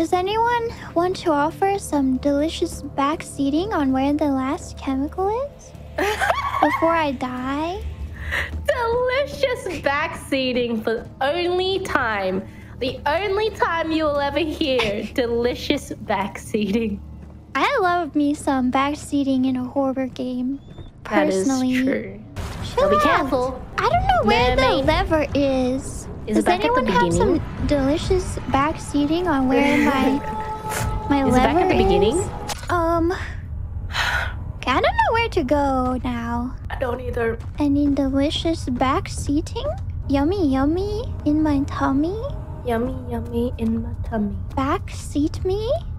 Does anyone want to offer some delicious backseating on where the last chemical is? Before I die? Delicious backseating for the only time you will ever hear delicious backseating. I love me some backseating in a horror game. Personally. That is true. Chill out. Be careful. I don't know where the lever is. Does anyone have some delicious backseating on where my lever is? Is it back at the beginning? I don't know where to go now. I don't either. Any delicious backseating? Yummy, yummy in my tummy. Yummy, yummy in my tummy. Backseat me?